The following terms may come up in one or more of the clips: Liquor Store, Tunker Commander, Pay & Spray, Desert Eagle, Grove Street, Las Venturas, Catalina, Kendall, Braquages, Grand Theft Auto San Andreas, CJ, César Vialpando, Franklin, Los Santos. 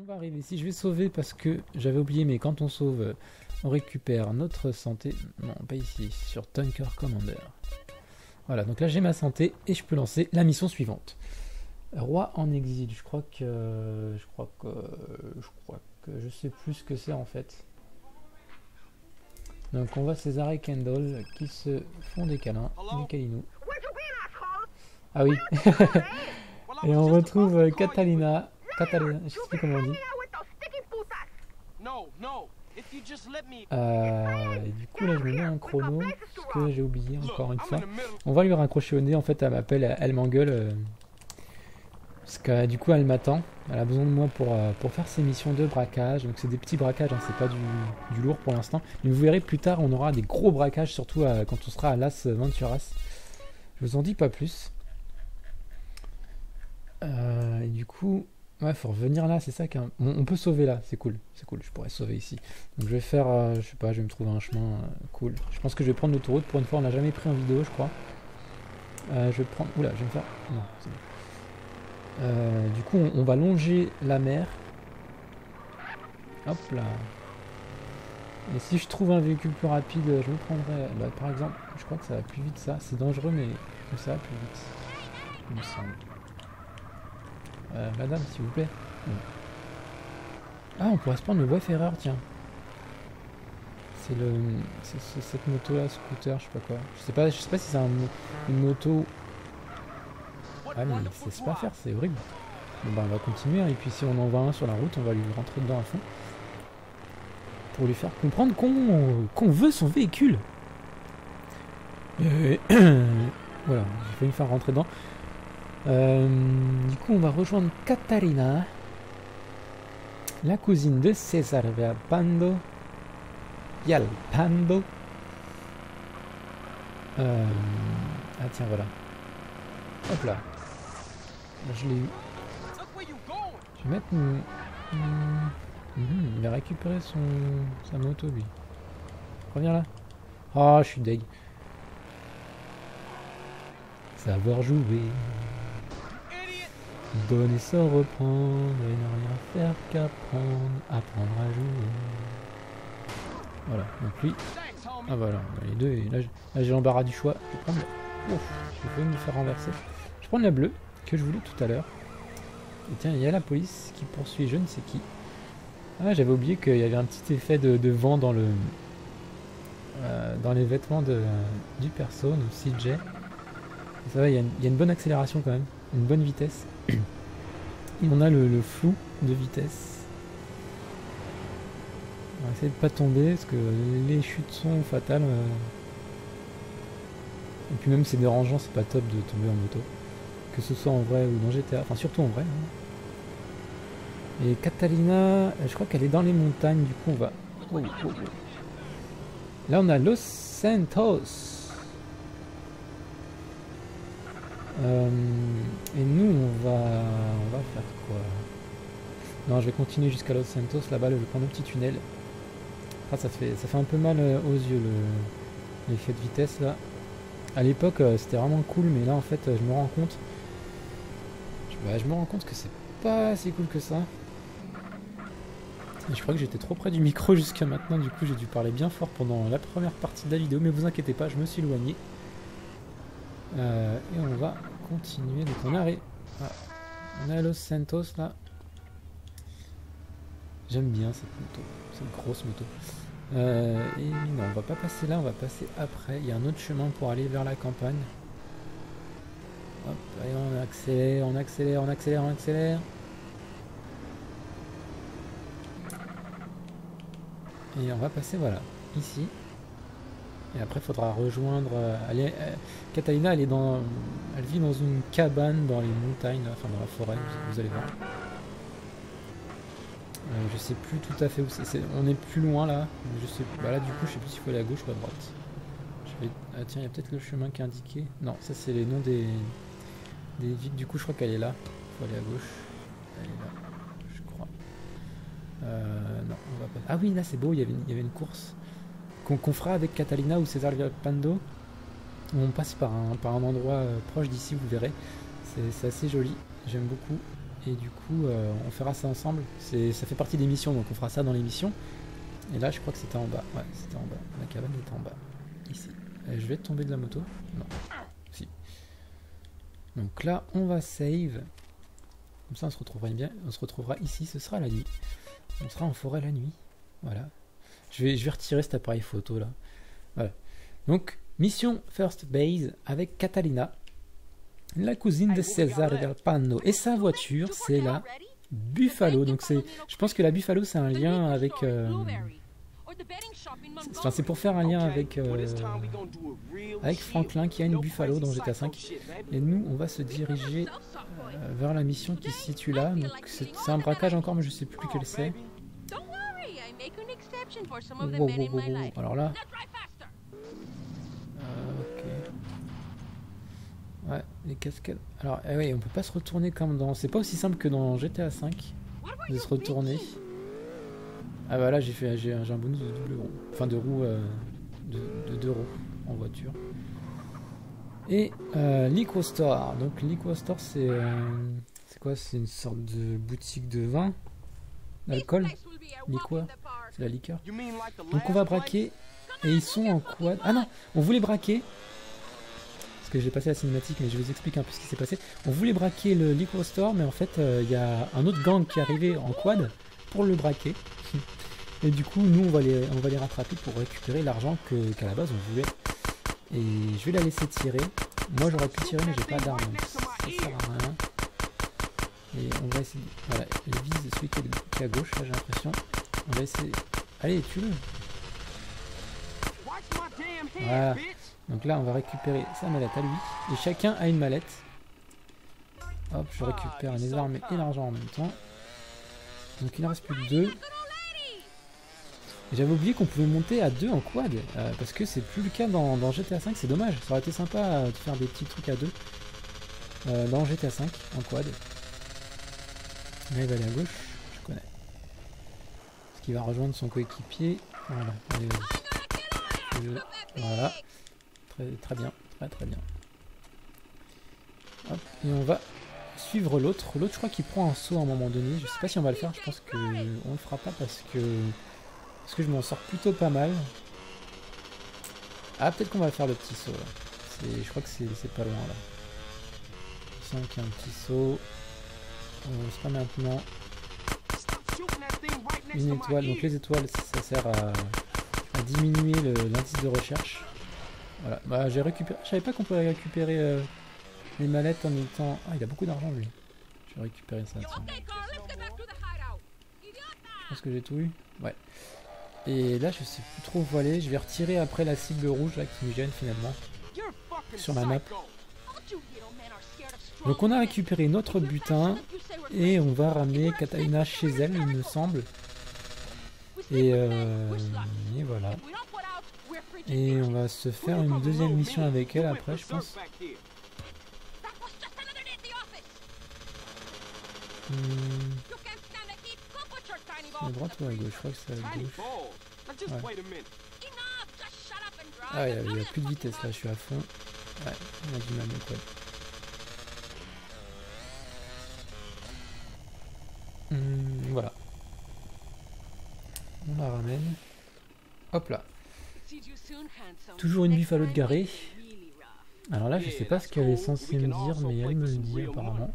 On va arriver. Si je vais sauver parce que j'avais oublié, mais quand on sauve, on récupère notre santé. Non, pas ici, sur Tunker Commander. Voilà, donc là j'ai ma santé et je peux lancer la mission suivante. Roi en exil, je crois que je sais plus ce que c'est en fait. Donc on voit César et Kendall qui se font des câlins, des câlinous. Ah oui. Et on retrouve Catalina. Catalina, je sais plus comment on dit. Et du coup là je me mets un chrono, parce que j'ai oublié encore une fois. On va lui raccrocher au nez, en fait elle m'appelle, elle m'engueule. Parce que du coup elle m'attend, elle a besoin de moi pour faire ses missions de braquage. Donc c'est des petits braquages, hein, c'est pas du lourd pour l'instant. Mais vous verrez plus tard on aura des gros braquages, surtout quand on sera à Las Venturas. Je vous en dis pas plus. Et du coup... Ouais, faut revenir là, c'est ça qu'un... On peut sauver là, c'est cool, je pourrais sauver ici. Donc je vais faire, je sais pas, je vais me trouver un chemin cool. Je pense que je vais prendre l'autoroute, pour une fois on l'a jamais pris en vidéo je crois. Je vais prendre... Oula, je vais me faire... Non, c'est bon. Du coup on va longer la mer. Hop là. Et si je trouve un véhicule plus rapide, je me prendrai... Bah, par exemple, je crois que ça va plus vite ça, c'est dangereux mais comme ça va plus vite. Il me semble. Madame, s'il vous plaît. Ouais. Ah, on pourrait se prendre le Wayfarer, tiens. C'est le... C'est cette moto-là, scooter, je sais pas quoi. Je sais pas si c'est une moto... Ah, mais il sait pas faire, c'est horrible. Bon, bah, on va continuer, et puis si on en voit un sur la route, on va lui rentrer dedans à fond. Pour lui faire comprendre qu'on veut son véhicule. Voilà, je vais lui faire rentrer dedans. Du coup on va rejoindre Catalina, la cousine de César Vialpando. Ah tiens voilà. Hop là. Je l'ai eu. Je vais mettre une... Il va récupérer sa moto lui. Reviens là. Oh je suis deg. Savoir jouer. Donner sans reprendre et ne rien faire qu'apprendre, apprendre à jouer. Voilà, donc lui. Ah voilà, les deux, et là j'ai l'embarras du choix. Je vais prendre. Ouf, je vais me faire renverser. Je prends la bleue, que je voulais tout à l'heure. Et tiens, il y a la police qui poursuit je ne sais qui. Ah, j'avais oublié qu'il y avait un petit effet de vent dans le. Dans les vêtements du perso, donc CJ. Ça va, il y a une bonne accélération quand même, une bonne vitesse. Et on a le flou de vitesse. On va essayer de pas tomber parce que les chutes sont fatales. Et puis même c'est dérangeant, c'est pas top de tomber en moto. Que ce soit en vrai ou dans GTA, enfin surtout en vrai. Et Catalina, je crois qu'elle est dans les montagnes, du coup on va... Là on a Los Santos. Et nous on va faire quoi? Non je vais continuer jusqu'à Los Santos, là-bas je vais prendre un petit tunnel. Ah ça fait un peu mal aux yeux l'effet de vitesse là. À l'époque c'était vraiment cool mais là en fait je me rends compte. Je me rends compte que c'est pas si cool que ça. Et je crois que j'étais trop près du micro jusqu'à maintenant, du coup j'ai dû parler bien fort pendant la première partie de la vidéo, mais vous inquiétez pas, je me suis éloigné. Et on va continuer, donc on arrive. Voilà. On est à Los Santos là. J'aime bien cette moto, c'est une grosse moto. Et non, on va pas passer là, on va passer après. Il y a un autre chemin pour aller vers la campagne. Hop, et on accélère, on accélère, on accélère, on accélère. Et on va passer voilà, ici. Et après, il faudra rejoindre. Catalina, elle vit dans une cabane dans les montagnes, enfin dans la forêt. Vous allez voir. Je sais plus tout à fait où c'est. On est plus loin là. Je sais. Bah là, du coup, je sais plus s'il faut aller à gauche ou à droite. Ah tiens, il y a peut-être le chemin qui est indiqué. Non, ça c'est les noms des villes. Du coup, je crois qu'elle est là. Il faut aller à gauche. Elle est là, je crois. Non, on va pas. Ah oui, là c'est beau. Il y avait une course. Qu'on fera avec Catalina ou César Vialpando. On passe par un endroit proche d'ici, vous verrez. C'est assez joli, j'aime beaucoup. et du coup on fera ça ensemble. Ça fait partie des missions, donc on fera ça dans les missions. Et là je crois que c'était en bas, ouais c'était en bas, la cabane était en bas, ici. Je vais tomber de la moto, non, si. Donc là on va save, comme ça on se retrouvera bien, on se retrouvera ici, ce sera la nuit. On sera en forêt la nuit, voilà. Je vais retirer cet appareil photo là, voilà. Donc mission First Base avec Catalina, la cousine de César Vialpando, et sa voiture c'est la Buffalo. Donc c'est, je pense que la Buffalo c'est un lien avec, enfin c'est pour faire un lien avec avec Franklin qui a une Buffalo dans GTA 5. Et nous on va se diriger vers la mission qui se situe là. Donc c'est un braquage encore, mais je sais plus quel c'est. Wow, wow, wow, wow. Alors là, ok. Ouais, les cascades. Alors, oui, on peut pas se retourner comme dans. C'est pas aussi simple que dans GTA 5 de se retourner. Ah bah là, j'ai un bonus de double roue, enfin de roue, de deux roues en voiture. Et Liquor Store. Donc Liquor Store, c'est quoi? C'est une sorte de boutique de vin, d'alcool. Liquor, c'est la liqueur. Donc on va braquer. Et ils sont en quad. Ah non, on voulait braquer. Parce que j'ai passé la cinématique, mais je vous explique un peu ce qui s'est passé. On voulait braquer le Liquor Store, mais en fait, il y a un autre gang qui est arrivé en quad pour le braquer. Et du coup, nous, on va les rattraper pour récupérer l'argent qu'à la base on voulait. Et je vais la laisser tirer. Moi, j'aurais pu tirer, mais j'ai pas d'arme. Ça sert à rien. Et on va essayer. Voilà, il vise celui qui est à gauche, là, j'ai l'impression. On va essayer. Allez, tue-le. Voilà. Donc là on va récupérer sa mallette à lui. Et chacun a une mallette. Hop, je récupère les armes et l'argent en même temps. Donc il en reste plus que deux. J'avais oublié qu'on pouvait monter à deux en quad, parce que c'est plus le cas dans GTA 5, c'est dommage. Ça aurait été sympa de faire des petits trucs à deux dans GTA 5 en quad. Là il va aller à gauche, je connais. Parce qu'il va rejoindre son coéquipier. Voilà, allez vas-y. Voilà, très bien, très bien. Hop, et on va suivre l'autre. L'autre, je crois qu'il prend un saut à un moment donné. Je sais pas si on va le faire. Je pense que on le fera pas parce que je m'en sors plutôt pas mal. Ah, peut-être qu'on va faire le petit saut. Là. Je crois que c'est pas loin là. Je sens qu'il y a un petit saut. C'est pas maintenant. Une étoile. Donc les étoiles, ça sert à diminuer l'indice de recherche. Voilà, bah j'ai récupéré. Je savais pas qu'on pouvait récupérer les mallettes en étant. Ah, il a beaucoup d'argent lui. Je vais récupérer ça. Je pense que j'ai tout eu. Ouais. Et là, je sais plus trop où aller. Je vais retirer après la cible rouge là qui me gêne finalement sur ma map. Donc on a récupéré notre butin et on va ramener Catalina chez elle, il me semble. Et voilà. Et on va se faire une deuxième mission avec elle après, je pense. À droite ou à gauche? Je crois que c'est à gauche. Ouais. Ah, il n'y a plus de vitesse là, je suis à fond. Ouais, on a du mal donc, ouais. Voilà. On la ramène. Hop là. Toujours une Buffalo de garée. Alors là, je sais pas ce qu'elle est censée me dire, mais elle me le dit apparemment.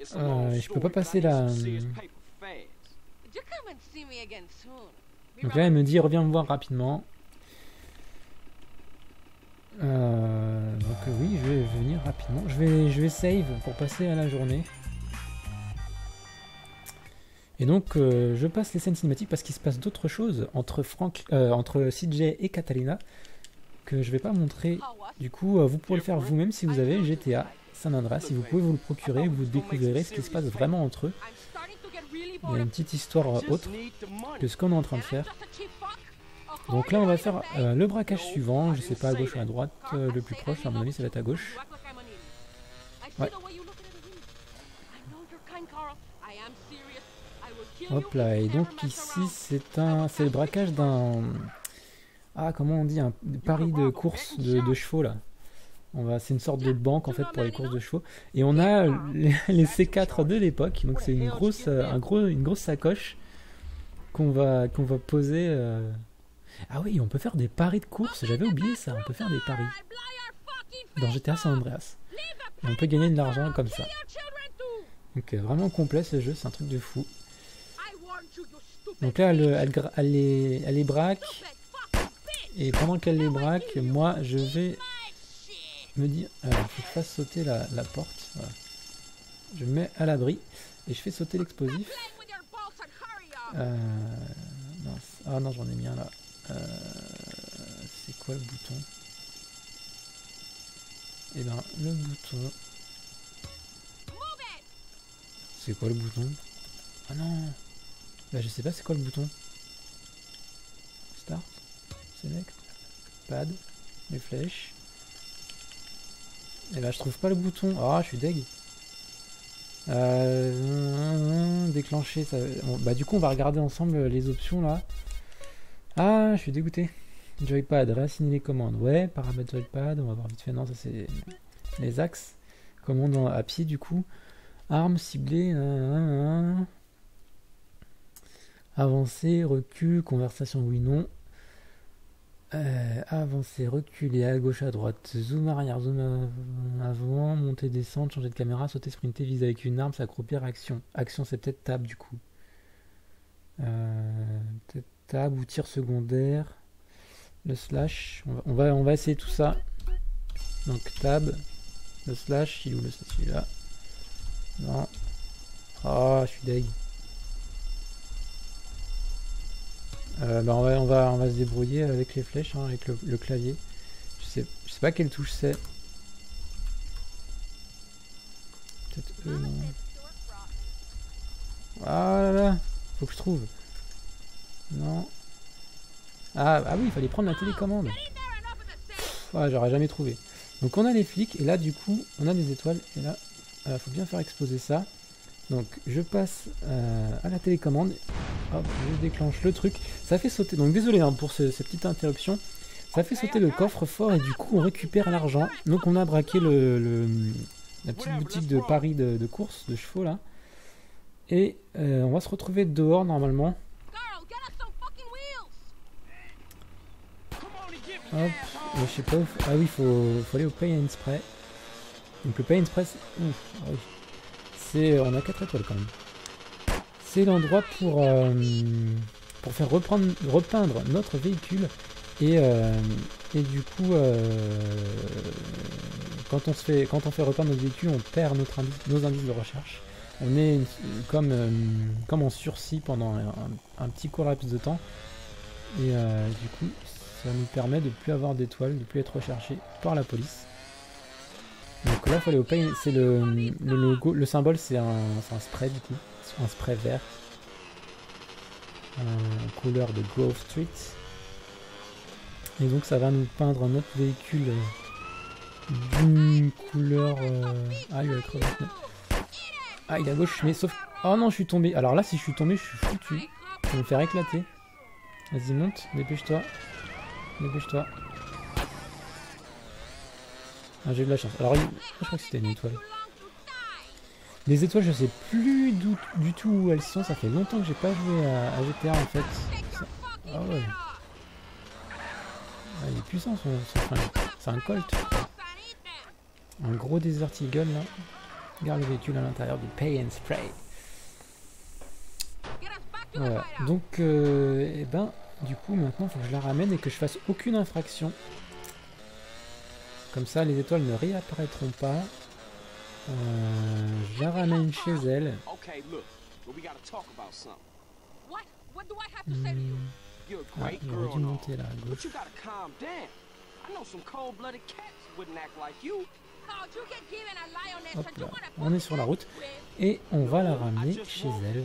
Je peux pas passer la. Donc là, elle me dit reviens me voir rapidement. Donc oui, je vais venir rapidement. Je vais save pour passer à la journée. Et donc je passe les scènes cinématiques parce qu'il se passe d'autres choses entre CJ et Catalina que je vais pas montrer. Du coup vous pourrez le faire vous-même si vous avez GTA San Andreas, si vous pouvez vous le procurer, vous découvrirez ce qui se passe vraiment entre eux. Il y a une petite histoire autre que ce qu'on est en train de faire. Donc là on va faire le braquage suivant, je sais pas à gauche ou à droite, le plus proche à mon avis ça va être à gauche. Ouais. Hop là, et donc ici c'est le braquage d'un, ah comment on dit, un pari de course de chevaux là. C'est une sorte de banque en fait pour les courses de chevaux. Et on a les C4 de l'époque, donc c'est une grosse sacoche qu'on va poser. Ah oui, on peut faire des paris de course, j'avais oublié ça, on peut faire des paris dans GTA San Andreas. Et on peut gagner de l'argent comme ça. Donc vraiment complet ce jeu, c'est un truc de fou. Donc là elle les braque, et pendant qu'elle les braque, moi je vais me dire, faut que je fasse sauter la porte, voilà. Je me mets à l'abri et je fais sauter l'explosif. Ah non, j'en ai mis un là. C'est quoi le bouton? Et ben le bouton, c'est quoi le bouton? Ah non, bah je sais pas c'est quoi le bouton. Start, select, pad, les flèches. Et là je trouve pas le bouton. Ah, je suis deg. Déclencher ça. Bon, bah du coup on va regarder ensemble les options là. Ah, je suis dégoûté. Joypad, réassigner les commandes. Ouais, paramètres joypad, on va voir vite fait. Non, ça c'est les axes. Commande à pied du coup. Armes ciblées. Avancer, recul, conversation oui, non. Avancer, reculer, à gauche, à droite, zoom arrière, zoom avant, monter, descendre, changer de caméra, sauter, sprinter, viser avec une arme, s'accroupir, action. Action, c'est peut-être tab du coup. Peut-être tab ou tir secondaire. Le slash, on va essayer tout ça. Donc tab, le slash, il est où le slash, il est là. Non. Ah, oh, je suis deg. Bah on va se débrouiller avec les flèches, hein, avec le clavier. Je sais pas quelle touche c'est. Peut-être E, non. Ah là là, faut que je trouve. Non. Ah oui, il fallait prendre la télécommande. Ah, j'aurais jamais trouvé. Donc on a les flics, et là du coup, on a des étoiles, et là, faut bien faire exploser ça. Donc je passe à la télécommande, hop, je déclenche le truc, ça fait sauter, donc désolé hein, pour cette petite interruption, ça fait sauter le coffre-fort et du coup on récupère l'argent. Donc on a braqué la petite boutique de paris de course, de chevaux là, et on va se retrouver dehors normalement. Hop, je sais pas où... Ah oui, faut aller au Pay and Spray. Donc le Pay and Spray, on a 4 étoiles quand même. C'est l'endroit pour faire repeindre notre véhicule et du coup quand on fait repeindre notre véhicule, on perd nos indices de recherche. On est comme en sursis pendant un petit court laps de temps et du coup ça nous permet de plus avoir d'étoiles, de plus être recherché par la police. Donc là, il faut aller au pay, c'est le logo, le symbole, c'est un spray du coup, un spray vert, couleur de Grove Street. Et donc ça va nous peindre notre véhicule d'une couleur... Ah, il est à crevette, non. Ah, il est à gauche, mais sauf... Oh non, je suis tombé. Alors là, si je suis tombé, je suis foutu. Je vais me faire éclater. Vas-y, monte, dépêche-toi. Dépêche-toi. Ah, j'ai eu de la chance. Alors, je crois que c'était une étoile. Les étoiles, je sais plus du tout où elles sont. Ça fait longtemps que j'ai pas joué à GTA en fait. Ça... Ah ouais. Ah, il est puissant son frein. C'est un Colt. Un gros Desert Eagle là. Regarde le véhicule à l'intérieur du Pay and Spray. Voilà. Donc, eh ben, du coup, maintenant, il faut que je la ramène et que je fasse aucune infraction. Comme ça, les étoiles ne réapparaîtront pas. Je la ramène chez elle. Ah, j'aurais dû monter là, à gauche. Hop là, on est sur la route. Et on va la ramener chez elle.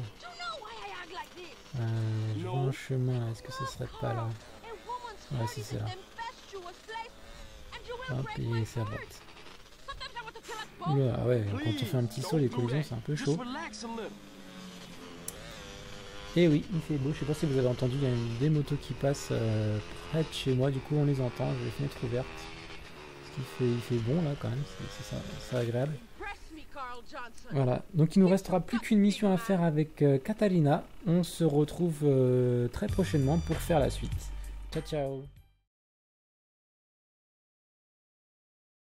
Je vois un chemin, est-ce que ce serait pas là? Ouais, si c'est là. Hop, et ça bat. Là, ouais, quand on fait un petit saut, les collisions, c'est un peu chaud. Et oui, il fait beau. Je sais pas si vous avez entendu, il y a des motos qui passent près de chez moi. Du coup, on les entend. J'ai les fenêtres ouvertes. qu'il fait, il fait bon là quand même, c'est agréable. Voilà, donc il nous restera plus qu'une mission à faire avec Catalina. On se retrouve très prochainement pour faire la suite. Ciao ciao.